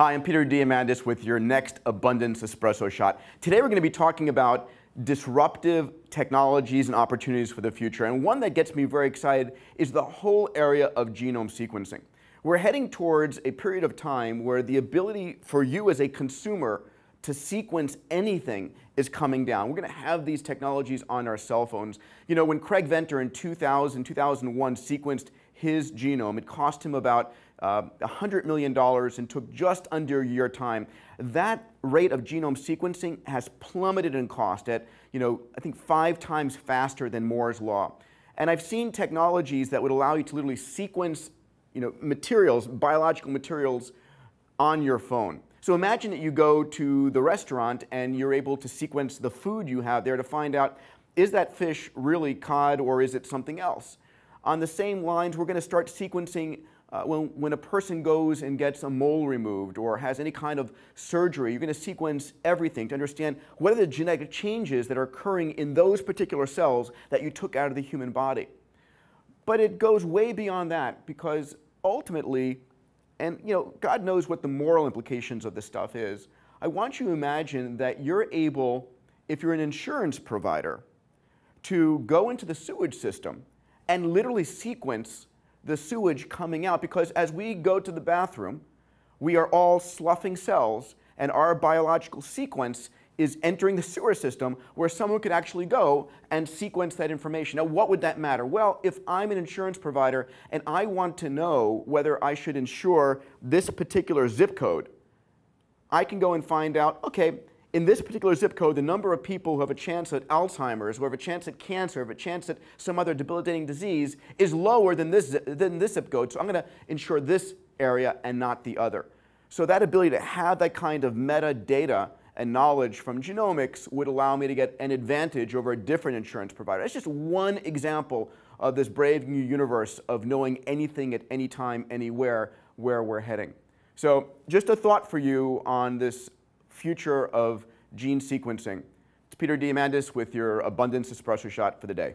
Hi, I'm Peter Diamandis with your next Abundance Espresso Shot. Today we're going to be talking about disruptive technologies and opportunities for the future. And one that gets me very excited is the whole area of genome sequencing. We're heading towards a period of time where the ability for you as a consumer to sequence anything is coming down. We're going to have these technologies on our cell phones. You know, when Craig Venter in 2001 sequenced his genome, it cost him about $100 million and took just under a year time. That rate of genome sequencing has plummeted in cost at, I think 5 times faster than Moore's Law. And I've seen technologies that would allow you to literally sequence, materials, biological materials on your phone. So imagine that you go to the restaurant and you're able to sequence the food you have there to find out, is that fish really cod or is it something else? On the same lines, we're going to start sequencing when a person goes and gets a mole removed or has any kind of surgery. You're going to sequence everything to understand what are the genetic changes that are occurring in those particular cells that you took out of the human body. But it goes way beyond that, because ultimately, and God knows what the moral implications of this stuff is, I want you to imagine that you're able, if you're an insurance provider, to go into the sewage system and literally sequence the sewage coming out, because as we go to the bathroom, we are all sloughing cells, and our biological sequence is entering the sewer system, where someone could actually go and sequence that information. Now, what would that matter? Well, if I'm an insurance provider and I want to know whether I should insure this particular zip code, I can go and find out, okay, in this particular zip code, the number of people who have a chance at Alzheimer's, who have a chance at cancer, who have a chance at some other debilitating disease is lower than this zip code, so I'm going to insure this area and not the other. So that ability to have that kind of metadata and knowledge from genomics would allow me to get an advantage over a different insurance provider. That's just one example of this brave new universe of knowing anything at any time, anywhere, where we're heading. So just a thought for you on this future of gene sequencing. It's Peter Diamandis with your Abundance Espresso Shot for the day.